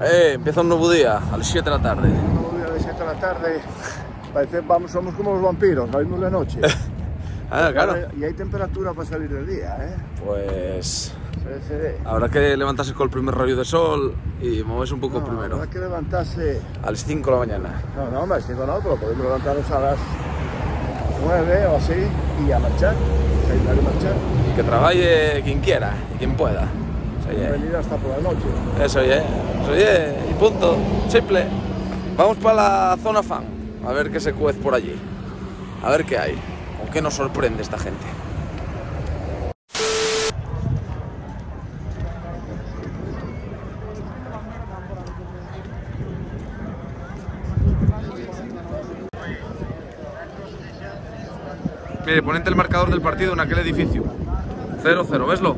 Empieza un nuevo día, a las 7 de la tarde. Un nuevo día, a las 7 de la tarde. Parece, somos como los vampiros, la misma de noche. Ah, claro. Y hay temperatura para salir del día, ¿eh? Pues... habrá que levantarse con el primer rayo de sol y moverse un poco primero. Habrá que levantarse... a las 5 de la mañana. No, no, hombre, a las 5 no, pero podemos levantarnos a las 9 o así y a marchar. O sea, hay que marchar. Y que trabaje quien quiera y quien pueda. Venir hasta por la noche. Eso oye, y punto, simple. Vamos para la zona fan, a ver qué se cuece por allí. A ver qué hay, o qué nos sorprende esta gente. Mire, ponente el marcador del partido en aquel edificio. 0-0, ¿veslo?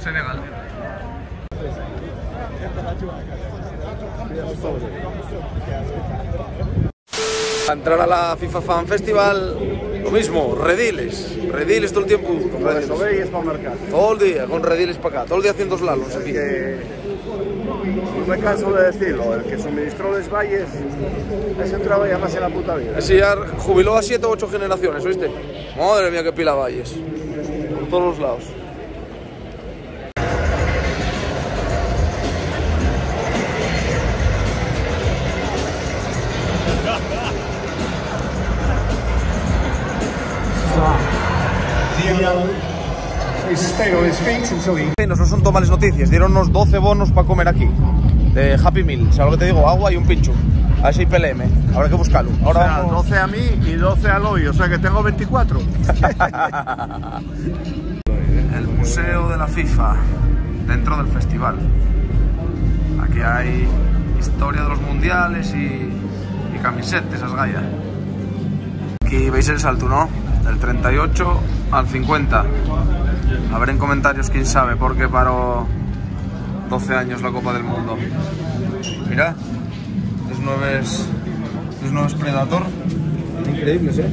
Senegal. A entrar a la FIFA Fan Festival, lo mismo, rediles todo el tiempo. Como rediles. Eso veis, para marcar. Todo el día, con rediles para acá, todo el día haciendo slaloms aquí. No me canso de decirlo, el que suministró los valles, ese trabaja más en la puta vida. Ese ya jubiló a 7 u 8 generaciones, ¿oíste? Madre mía, qué pila valles. Por todos los lados. Nos no son tomales noticias, dieron unos 12 bonos para comer aquí de Happy Meal, ¿sabes lo que te digo? Agua y un pincho. A ese IPLM, habrá que buscarlo. Ahora o sea, vamos... 12 a mí y 12 a Loy, o sea que tengo 24. El Museo de la FIFA, dentro del festival. Aquí hay historia de los mundiales y camisetas, esas gallas. Aquí veis el salto, ¿no? Del 38 al 50. A ver en comentarios quién sabe por qué paró 12 años la Copa del Mundo. Mirad, los nuevos Predator. Increíbles, ¿eh?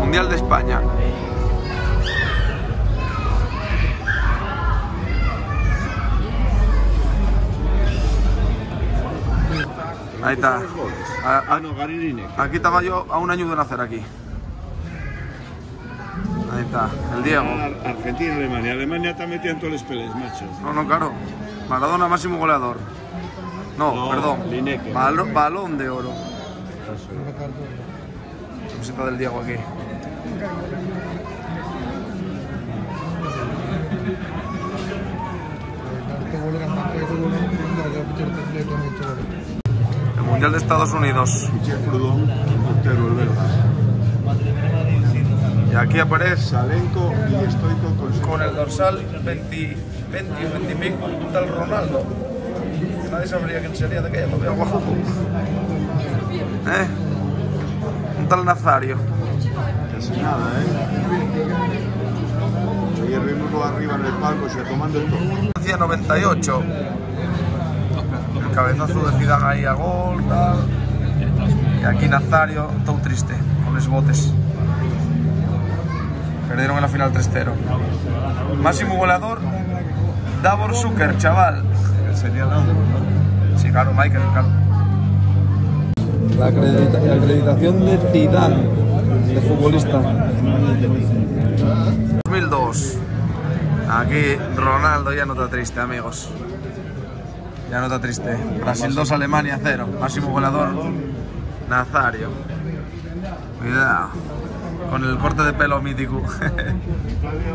Mundial de España. Ahí está. Aquí estaba yo a un año de nacer aquí. Ahí está, el Diego. Argentina, Alemania. Alemania está metida en todos los peles, macho. No, no, claro. Maradona, máximo goleador. No, perdón. Lineker. Balón de Oro. Camiseta del Diego aquí. El Mundial de Estados Unidos. Y aquí aparece Salenco y Estoico con el dorsal 20 o 20 pico, un tal Ronaldo. Nadie sabría quién sería de aquella, lo veo guapo. Un tal Nazário. Casi nada, ¿eh? Ayer vimos arriba en el palco, se tomando el toque. Francia 98. El cabezazo de Zidane ahí a gol, tal. Y aquí Nazário, todo triste, con los botes. Perdieron en la final 3-0. Máximo goleador, Davor Suker, chaval. Sería el... Sí, claro, Michael, claro. La acreditación de Zidane, de futbolista. 2002. Aquí Ronaldo ya no está triste, amigos. Ya no está triste. Brasil 2, Alemania 0. Máximo goleador, Nazário. Cuidado. Con el corte de pelo mítico.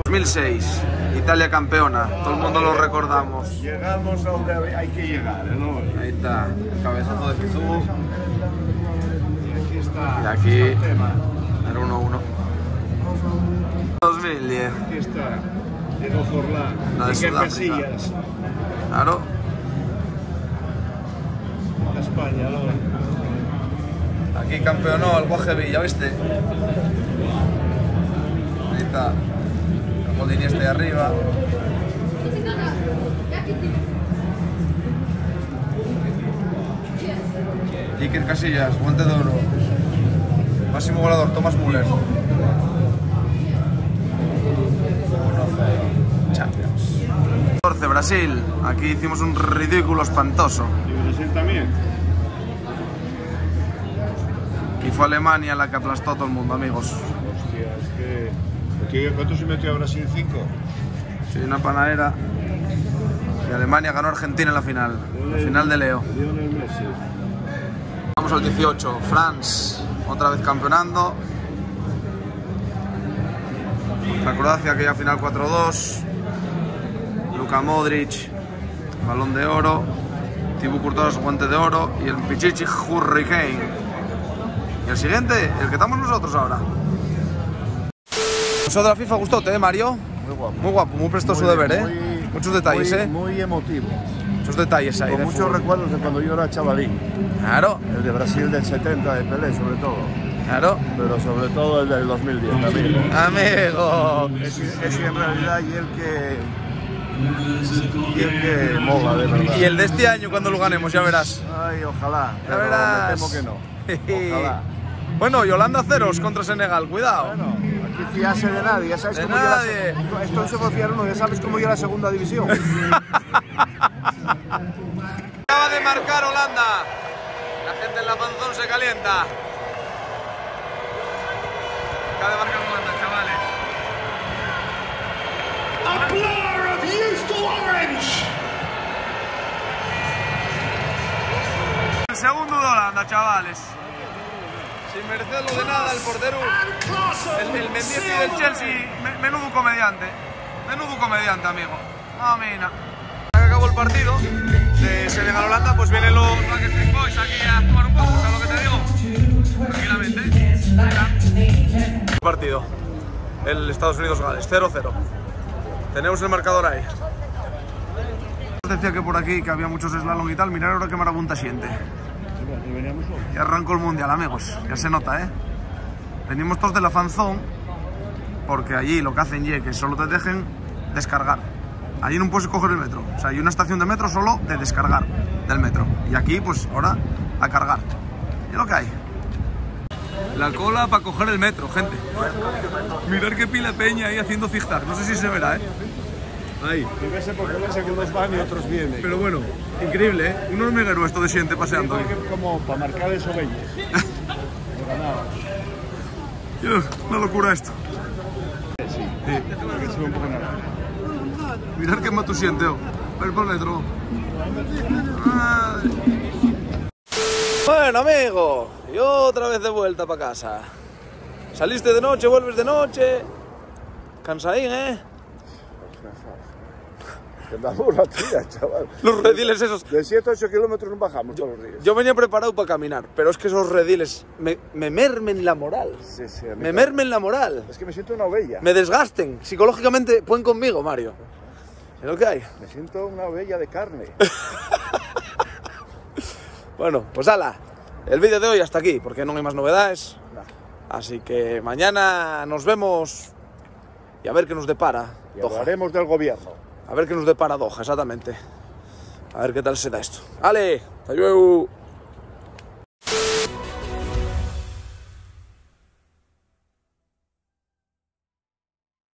2006, Italia campeona. Todo el mundo lo recordamos. Llegamos a donde hay que llegar, ¿no? Ahí está, el cabezazo de Pizú. Y aquí está. Y aquí, el 1-1. 2010. Aquí está. Diego Forlán. La de Sudáfrica. Claro. España, ¿no? Aquí campeonó el Guajeví, ¿ya viste? Ahí está. El Modini este de arriba. Iker Casillas, guante de oro. Máximo goleador, Thomas Müller. 1-0. Champions. 14, Brasil. Aquí hicimos un ridículo espantoso. ¿Y Brasil también? Y fue Alemania la que aplastó a todo el mundo, amigos. Hostia, es que... ¿Cuánto se metió a Brasil? 5. Sí, una panadera. Y Alemania ganó a Argentina en la final. La final de Leo. Vamos al 18. France, otra vez campeonando. La Croacia, aquella final 4-2. Luka Modric, Balón de Oro. Thibaut Courtois, guante de oro. Y el Pichichi, Hurricane. Y el siguiente, el que estamos nosotros ahora. Eso de la FIFA gustó, ¿eh, Mario? Muy guapo. Muy guapo, muy prestoso de ver, ¿eh? Muchos detalles, ¿eh? Muy emotivo. Muchos detalles ahí. Con muchos recuerdos de cuando yo era chavalín. Claro. El de Brasil del 70, de Pelé, sobre todo. Claro. Pero sobre todo el del 2010, amigo. Amigo. Es que en realidad, y el que... Y el que mola, de verdad. Y el de este año cuando lo ganemos, ya verás. Ay, ojalá. Ya verás. Me temo que no. Ojalá. Bueno, y Holanda ceros contra Senegal, cuidado. Bueno, aquí fiarse de nadie, ya sabes cómo nadie. La... Esto no se puede fiar uno, ya sabes cómo llega la segunda división. Acaba de marcar Holanda. La gente en la panzón se calienta. Acaba de marcar Holanda, chavales. ¡Aplausos! El segundo de Holanda, chavales. Sin merecerlo de nada, el portero. El Mendieti del Chelsea. Menudo comediante. Menudo comediante, amigo. Mamina. Ya que acabó el partido de Senegal-Holanda, pues vienen los Black Boys aquí a jugar un poco. ¿Sabes lo que te digo? Tranquilamente. El partido. El Estados Unidos-Gales. 0-0. Tenemos el marcador ahí. Decía que por aquí que había muchos slalom y tal. Mirad ahora qué marabunta siente. Ya arrancó el mundial, amigos. Ya se nota, ¿eh? Venimos todos de la fanzón porque allí lo que hacen es que solo te dejen descargar. Allí no puedes coger el metro. O sea, hay una estación de metro solo de descargar del metro. Y aquí, pues, ahora a cargar. Y lo que hay. La cola para coger el metro, gente. Mirad qué pila peña ahí haciendo zigzag. No sé si se verá, ¿eh? Ahí. Yo sé por qué unos van y otros vienen. Pero bueno, increíble, ¿eh? Un hormiguero esto de gente paseando. Sí, como para marcar el sobello. Una locura esto. Sí. Mirad qué más tú sientes, oh. Ver por dentro. Bueno, amigo, y otra vez de vuelta para casa. Saliste de noche, vuelves de noche. Cansaín, ¿eh? Damos la tira, chaval. Los rediles esos. De 7 a 8 kilómetros no bajamos todos los días. Yo venía preparado para caminar, pero es que esos rediles me mermen la moral. Sí, me mermen la moral. Es que me siento una ovella. Me desgasten. Psicológicamente, pueden conmigo, Mario. ¿Es lo que hay? Me siento una ovella de carne. Bueno, pues ala. El vídeo de hoy hasta aquí, porque no hay más novedades. No. Así que mañana nos vemos y a ver qué nos depara. Y hablaremos del gobierno. A ver qué nos dé paradoja, exactamente. A ver qué tal se da esto. ¡Ale! ¡Hasta luego!